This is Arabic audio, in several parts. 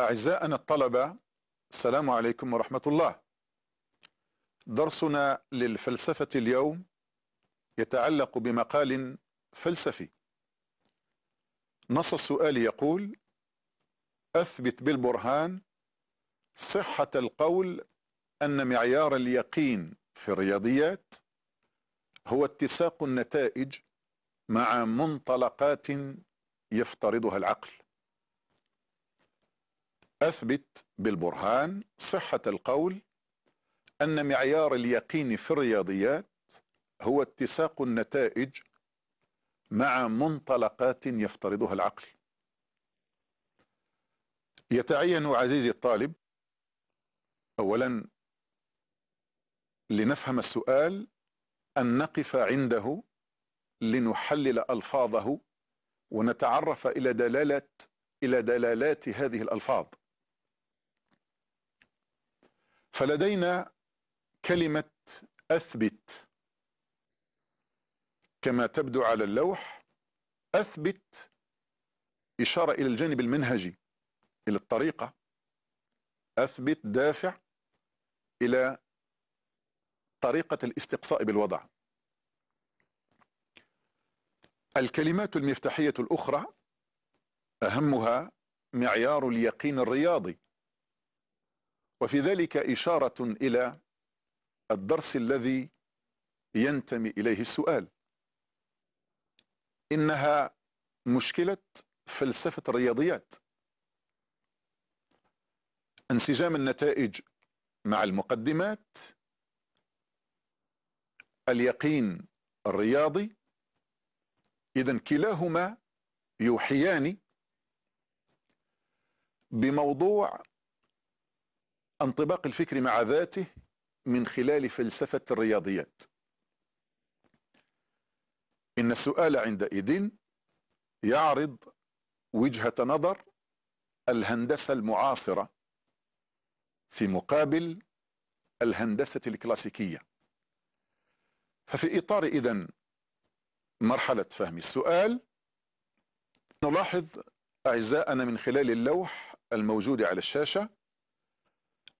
أعزائنا الطلبة، السلام عليكم ورحمة الله. درسنا للفلسفة اليوم يتعلق بمقال فلسفي. نص السؤال يقول: أثبت بالبرهان صحة القول أن معيار اليقين في الرياضيات هو اتساق النتائج مع منطلقات يفترضها العقل. أثبت بالبرهان صحة القول أن معيار اليقين في الرياضيات هو اتساق النتائج مع منطلقات يفترضها العقل. يتعين عزيزي الطالب أولا لنفهم السؤال أن نقف عنده لنحلل ألفاظه ونتعرف إلى دلالات هذه الألفاظ. فلدينا كلمة أثبت كما تبدو على اللوح. أثبت إشارة إلى الجانب المنهجي، إلى الطريقة. أثبت دافع إلى طريقة الاستقصاء بالوضع. الكلمات المفتاحية الأخرى أهمها معيار اليقين الرياضي، وفي ذلك إشارة إلى الدرس الذي ينتمي إليه السؤال. إنها مشكلة فلسفة الرياضيات: انسجام النتائج مع المقدمات، اليقين الرياضي. إذن كلاهما يوحيان بموضوع انطباق الفكر مع ذاته من خلال فلسفة الرياضيات. إن السؤال عندئذ يعرض وجهة نظر الهندسة المعاصرة في مقابل الهندسة الكلاسيكية. ففي إطار إذن مرحلة فهم السؤال، نلاحظ أعزائنا من خلال اللوح الموجود على الشاشة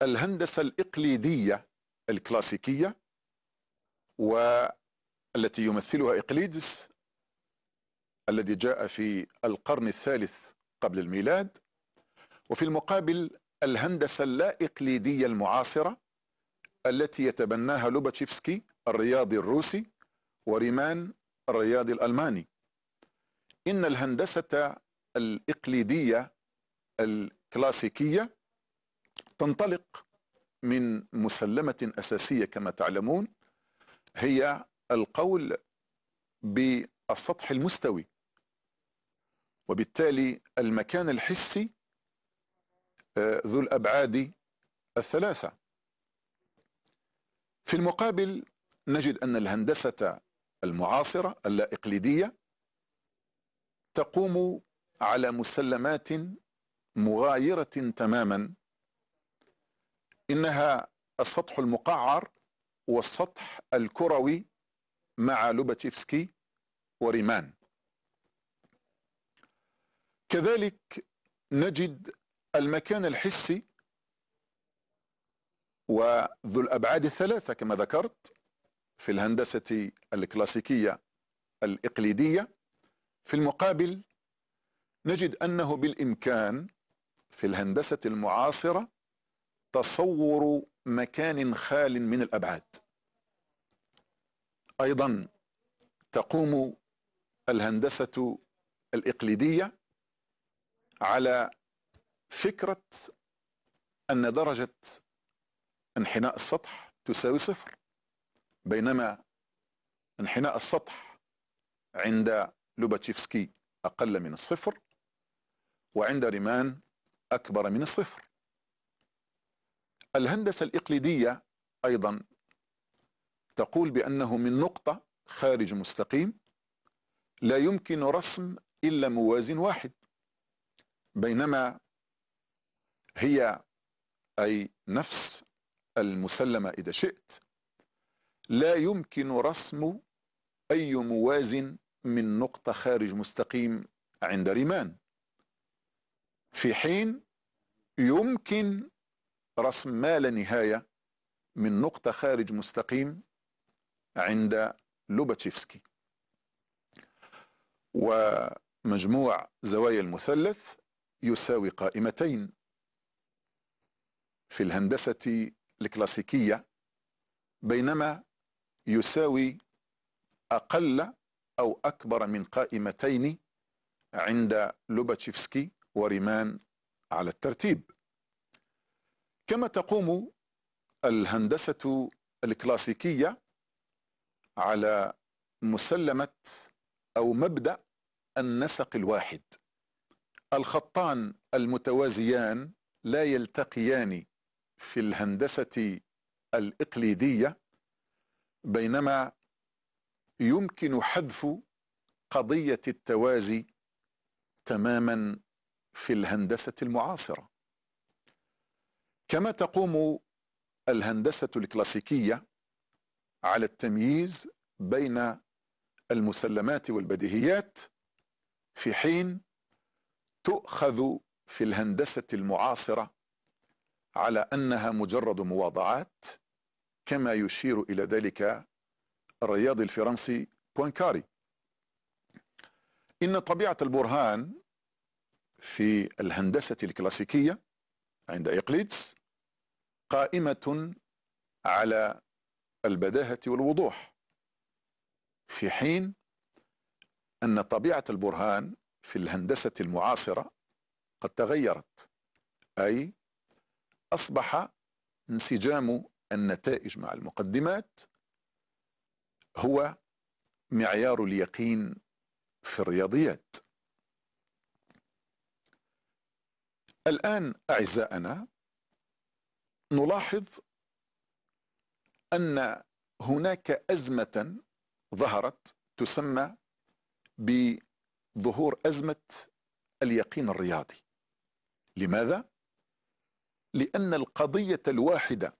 الهندسة الإقليدية الكلاسيكية، والتي يمثلها إقليدس الذي جاء في القرن الثالث قبل الميلاد، وفي المقابل الهندسة اللا إقليدية المعاصرة التي يتبناها لوباتشيفسكي الرياضي الروسي وريمان الرياضي الألماني. إن الهندسة الإقليدية الكلاسيكية تنطلق من مسلمة أساسية كما تعلمون، هي القول بالسطح المستوي، وبالتالي المكان الحسي ذو الأبعاد الثلاثة. في المقابل نجد أن الهندسة المعاصرة اللا إقليدية تقوم على مسلمات مغايرة تماما. إنها السطح المقعر والسطح الكروي مع لوباتشيفسكي وريمان. كذلك نجد المكان الحسي وذو الأبعاد الثلاثة كما ذكرت في الهندسة الكلاسيكية الإقليدية. في المقابل نجد أنه بالإمكان في الهندسة المعاصرة تصور مكان خال من الأبعاد. أيضا تقوم الهندسة الإقليدية على فكرة أن درجة انحناء السطح تساوي صفر، بينما انحناء السطح عند لوباتشيفسكي أقل من الصفر، وعند ريمان أكبر من الصفر. الهندسة الإقليدية أيضا تقول بأنه من نقطة خارج مستقيم لا يمكن رسم إلا موازن واحد، بينما هي أي نفس المسلمة إذا شئت لا يمكن رسم أي موازن من نقطة خارج مستقيم عند ريمان، في حين يمكن رسم ما لا نهاية من نقطة خارج مستقيم عند لوباتشيفسكي. ومجموع زوايا المثلث يساوي قائمتين. في الهندسة الكلاسيكية بينما يساوي أقل أو أكبر من قائمتين عند لوباتشيفسكي وريمان على الترتيب. كما تقوم الهندسة الكلاسيكية على مسلمة أو مبدأ النسق الواحد، الخطان المتوازيان لا يلتقيان في الهندسة الإقليدية، بينما يمكن حذف قضية التوازي تماما في الهندسة المعاصرة. كما تقوم الهندسة الكلاسيكية على التمييز بين المسلمات والبديهيات، في حين تؤخذ في الهندسة المعاصرة على أنها مجرد مواضعات، كما يشير إلى ذلك الرياضي الفرنسي بوانكاري. إن طبيعة البرهان في الهندسة الكلاسيكية عند إقليدس قائمة على البداهة والوضوح، في حين أن طبيعة البرهان في الهندسة المعاصرة قد تغيرت، أي أصبح انسجام النتائج مع المقدمات هو معيار اليقين في الرياضيات. الآن أعزائنا نلاحظ أن هناك أزمة ظهرت تسمى بظهور أزمة اليقين الرياضي. لماذا؟ لأن القضية الواحدة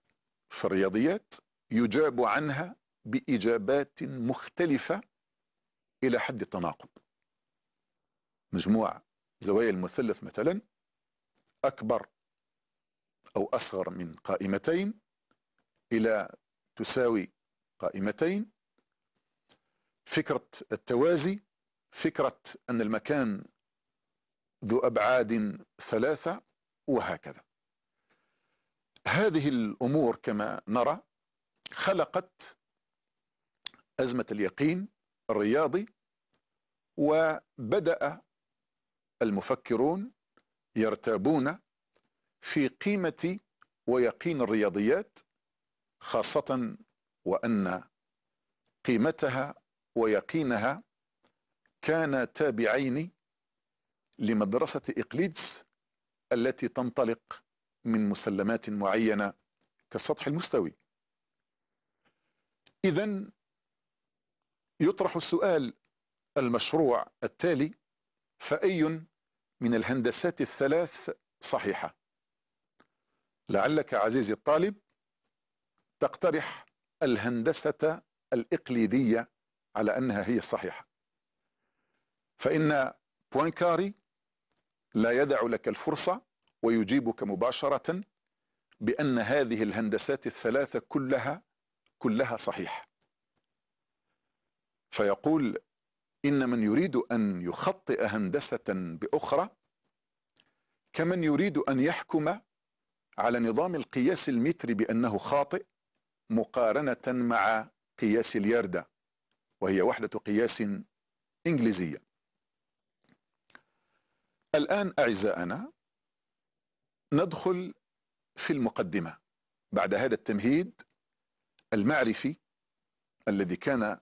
في الرياضيات يجاب عنها بإجابات مختلفة إلى حد التناقض. مجموع زوايا المثلث مثلا أكبر أو أصغر من قائمتين إلى تساوي قائمتين. فكرة التوازي، فكرة أن المكان ذو أبعاد ثلاثة، وهكذا. هذه الأمور كما نرى خلقت أزمة اليقين الرياضي، وبدأ المفكرون يرتابون في قيمة ويقين الرياضيات، خاصة وأن قيمتها ويقينها كانا تابعين لمدرسة إقليدس التي تنطلق من مسلمات معينة كالسطح المستوي. إذن يطرح السؤال المشروع التالي: فأي من الهندسات الثلاث صحيحة؟ لعلك عزيزي الطالب تقترح الهندسة الإقليدية على أنها هي الصحيحة، فإن بوانكاري لا يدع لك الفرصة ويجيبك مباشرة بأن هذه الهندسات الثلاثة كلها صحيحة. فيقول إن من يريد أن يخطئ هندسة بأخرى كمن يريد أن يحكم على نظام القياس المتري بأنه خاطئ مقارنة مع قياس الياردة، وهي وحدة قياس إنجليزية. الآن أعزائنا ندخل في المقدمة بعد هذا التمهيد المعرفي الذي كان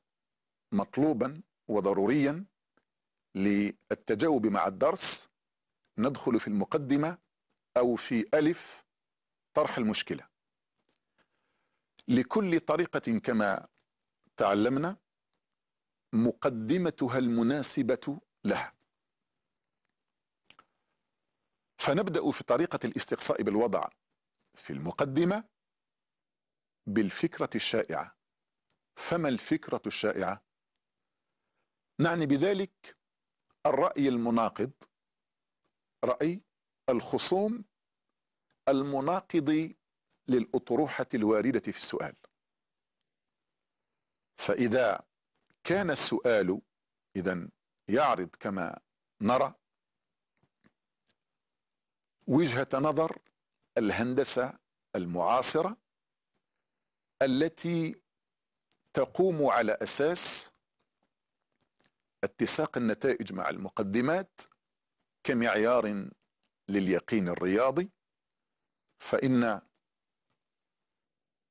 مطلوبا وضروريا للتجاوب مع الدرس. ندخل في المقدمة أو في ألف طرح المشكلة. لكل طريقة كما تعلمنا مقدمتها المناسبة لها. فنبدأ في طريقة الاستقصاء بالوضع في المقدمة بالفكرة الشائعة. فما الفكرة الشائعة؟ نعني بذلك الرأي المناقض، رأي الخصوم المناقض للأطروحة الواردة في السؤال. فإذا كان السؤال إذن يعرض كما نرى وجهة نظر الهندسة المعاصرة التي تقوم على أساس اتساق النتائج مع المقدمات كمعيار لليقين الرياضي، فإن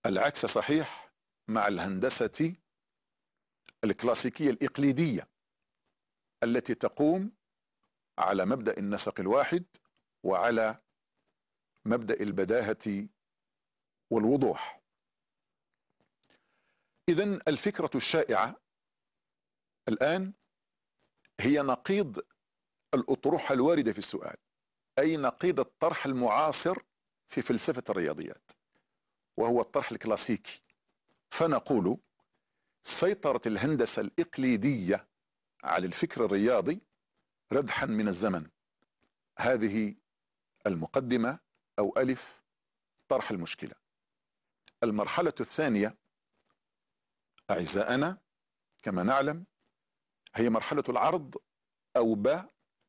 العكس صحيح مع الهندسة الكلاسيكية الإقليدية التي تقوم على مبدأ النسق الواحد وعلى مبدأ البداهة والوضوح. إذن الفكرة الشائعة الآن هي نقيض الأطروحة الواردة في السؤال، أي نقيض الطرح المعاصر في فلسفة الرياضيات وهو الطرح الكلاسيكي. فنقول سيطرت الهندسة الإقليدية على الفكر الرياضي ردحا من الزمن. هذه المقدمة أو ألف طرح المشكلة. المرحلة الثانية أعزائنا كما نعلم هي مرحلة العرض أو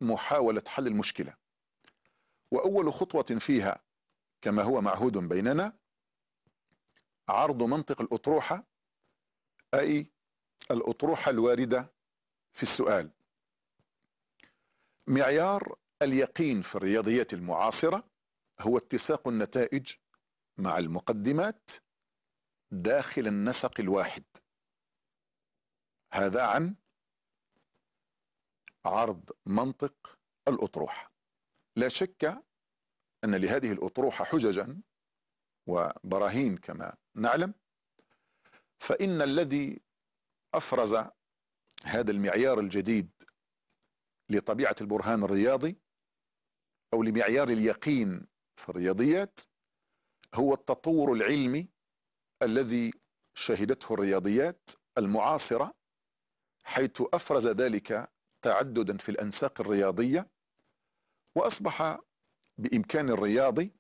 محاولة حل المشكلة، وأول خطوة فيها كما هو معهود بيننا عرض منطق الأطروحة، أي الأطروحة الواردة في السؤال. معيار اليقين في الرياضيات المعاصرة هو اتساق النتائج مع المقدمات داخل النسق الواحد. هذا عن عرض منطق الأطروحة. لا شك أن لهذه الأطروحة حججا وبراهين كما نعلم، فإن الذي أفرز هذا المعيار الجديد لطبيعة البرهان الرياضي أو لمعيار اليقين في الرياضيات هو التطور العلمي الذي شهدته الرياضيات المعاصرة، حيث أفرز ذلك تعددا في الأنساق الرياضية، وأصبح بإمكان الرياضي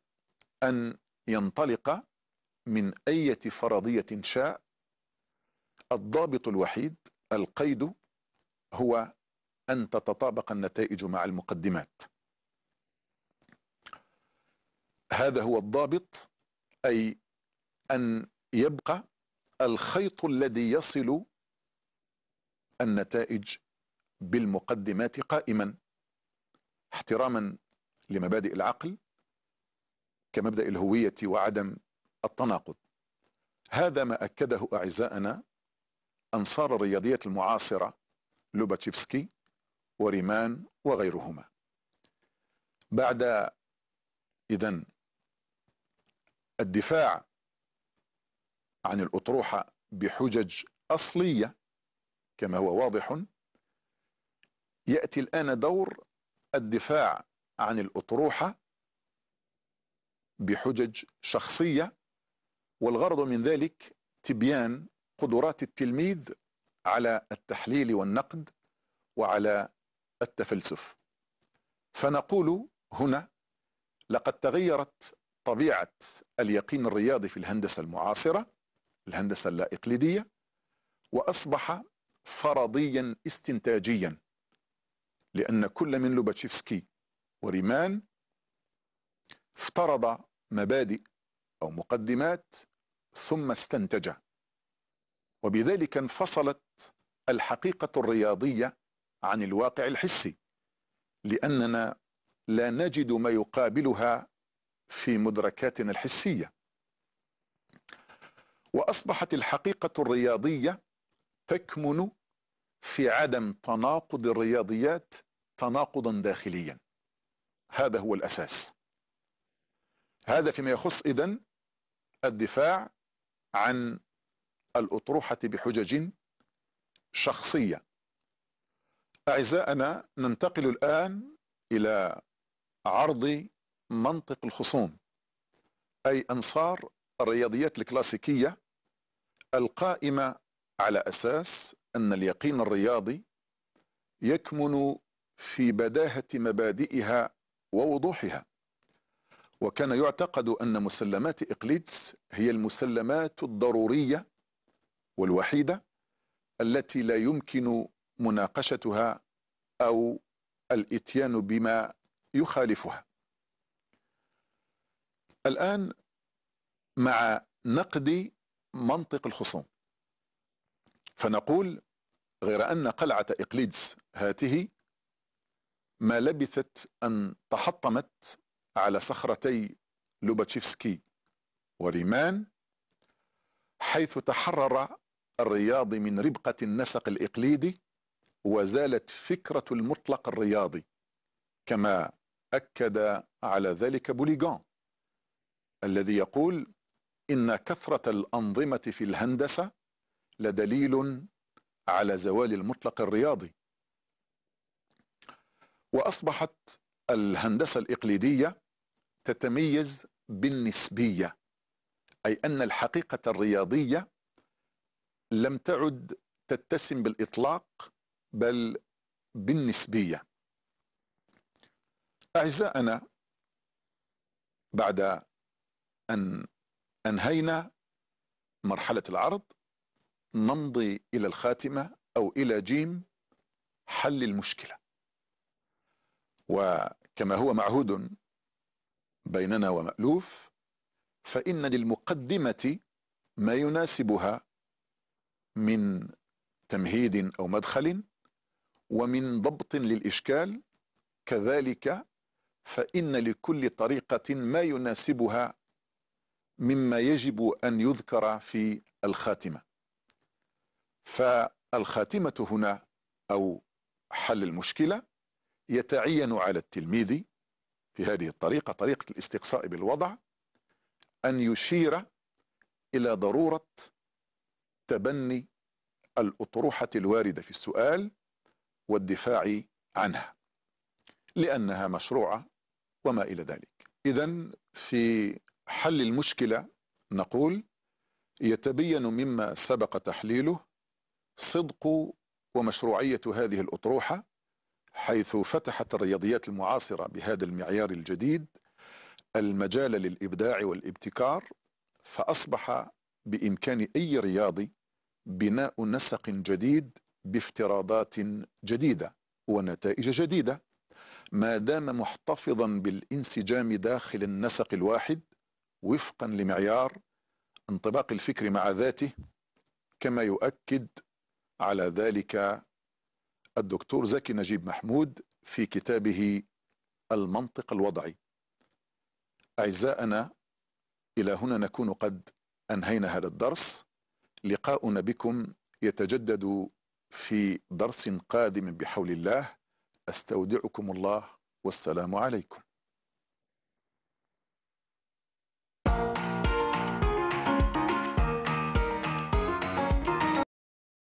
أن ينطلق من أي فرضية شاء. الضابط الوحيد القيد هو أن تتطابق النتائج مع المقدمات. هذا هو الضابط، أي أن يبقى الخيط الذي يصل النتائج بالمقدمات قائما احتراما لمبادئ العقل كمبدأ الهوية وعدم التناقض. هذا ما أكده أعزائنا أنصار الرياضيات المعاصرة لوباتشيفسكي وريمان وغيرهما. بعد إذن الدفاع عن الأطروحة بحجج أصلية كما هو واضح، يأتي الآن دور الدفاع عن الأطروحة بحجج شخصية، والغرض من ذلك تبيان قدرات التلميذ على التحليل والنقد وعلى التفلسف. فنقول هنا لقد تغيرت طبيعة اليقين الرياضي في الهندسة المعاصرة، الهندسة اللا إقليدية، وأصبح فرضيا استنتاجيا، لأن كل من لوباتشيفسكي وريمان افترض مبادئ أو مقدمات ثم استنتج، وبذلك انفصلت الحقيقة الرياضية عن الواقع الحسي، لأننا لا نجد ما يقابلها في مدركاتنا الحسية. وأصبحت الحقيقة الرياضية تكمن في عدم تناقض الرياضيات تناقضا داخليا. هذا هو الأساس. هذا فيما يخص إذن الدفاع عن الأطروحة بحجج شخصية. أعزائنا ننتقل الآن إلى عرض منطق الخصوم، أي أنصار الرياضيات الكلاسيكية القائمة على أساس أن اليقين الرياضي يكمن في بداهة مبادئها ووضوحها، وكان يعتقد أن مسلمات إقليدس هي المسلمات الضرورية والوحيدة التي لا يمكن مناقشتها أو الإتيان بما يخالفها. الآن مع نقد منطق الخصوم، فنقول غير أن قلعة إقليدس هاته ما لبثت أن تحطمت على صخرتي لوباتشيفسكي وريمان، حيث تحرر الرياض من ربقة النسق الإقليدي وزالت فكرة المطلق الرياضي، كما أكد على ذلك بوليغان الذي يقول إن كثرة الأنظمة في الهندسة لدليل على زوال المطلق الرياضي. وأصبحت الهندسة الإقليدية تتميز بالنسبية، أي أن الحقيقة الرياضية لم تعد تتسم بالإطلاق بل بالنسبية. أعزائنا، بعد أن أنهينا مرحلة العرض نمضي إلى الخاتمة أو إلى جيم حل المشكلة. وكما هو معهود بيننا ومألوف، فإن للمقدمة ما يناسبها من تمهيد أو مدخل ومن ضبط للإشكال، كذلك فإن لكل طريقة ما يناسبها مما يجب أن يذكر في الخاتمة. فالخاتمة هنا أو حل المشكلة يتعين على التلميذ في هذه الطريقة، طريقة الاستقصاء بالوضع، أن يشير إلى ضرورة تبني الأطروحة الواردة في السؤال والدفاع عنها لأنها مشروعة وما إلى ذلك. إذن في حل المشكلة نقول يتبين مما سبق تحليله صدق ومشروعية هذه الأطروحة، حيث فتحت الرياضيات المعاصرة بهذا المعيار الجديد المجال للإبداع والابتكار، فأصبح بإمكان أي رياضي بناء نسق جديد بافتراضات جديدة ونتائج جديدة، ما دام محتفظا بالانسجام داخل النسق الواحد وفقا لمعيار انطباق الفكر مع ذاته، كما يؤكد على ذلك الدكتور زكي نجيب محمود في كتابه المنطق الوضعي. أعزائنا، إلى هنا نكون قد أنهينا هذا الدرس. لقاؤنا بكم يتجدد في درس قادم بحول الله. أستودعكم الله والسلام عليكم.